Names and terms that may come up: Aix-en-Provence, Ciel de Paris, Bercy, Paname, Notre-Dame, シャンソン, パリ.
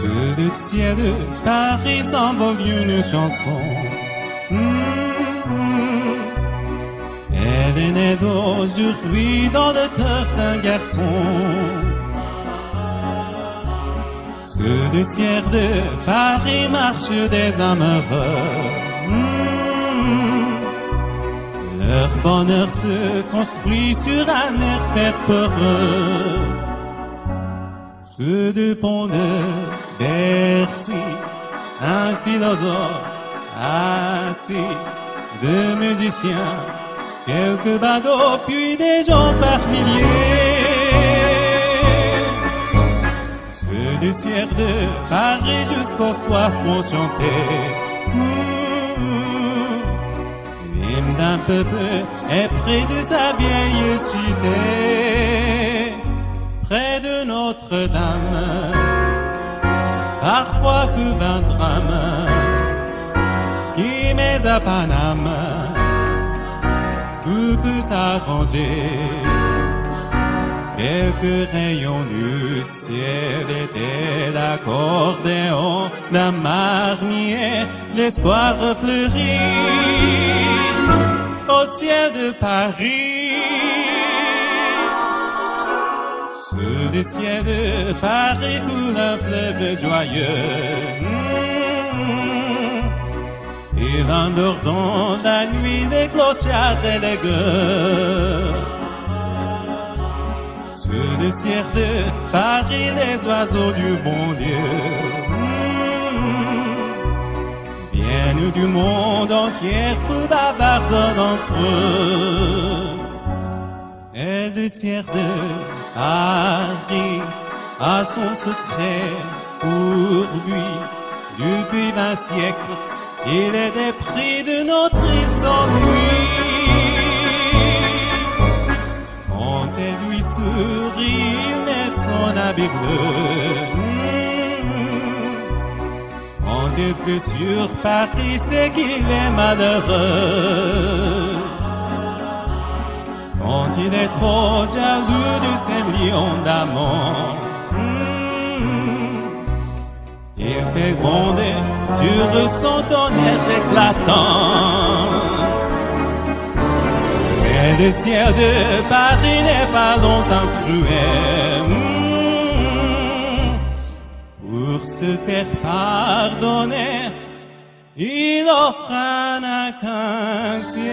ceux de Ciel de Paris s'envolent une chanson. Elle est née aujourd'hui dans le cœur d'un garçon. Ceux de Ciel de Paris marchent des amoureux. Leur bonheur se construit sur un air fervoreux. Ceux du pont de Bercy, un philosophe assis, deux musiciens, quelques badauds, puis des gens par milliers. Ceux du Ciel de Paris jusqu'au soir vont chanter l'hymne d'un peuple est près de sa vieille cité, près de Notre-Dame. Parfois que d'un drame qui met à Paname, tout peut s'arranger. Quelques rayons du ciel étaient l'accordéon d'un marmier, l'espoir fleurit au ciel de Paris. Ceux du ciel de Paris coule un fleuve joyeux. Il endort dans la nuit les clochards et les gueux. Ceux du ciel de Paris, les oiseaux du bon Dieu, viennent du monde entier pour bavarder entre eux. Et le ciel de Paris a son secret pour lui depuis 20 siècles. Il est des prix de notre île sans lui. Quand elle lui sourit, il met son habit bleu. Quand il pleut sur Paris, c'est qu'il est malheureux. Quand il est trop jaloux de ses millions d'amants, il fait gronder sur son tonnerre éclatant. Mais le ciel de Paris n'est pas longtemps cruel. Pour se faire pardonner, il offre un arc-en-ciel.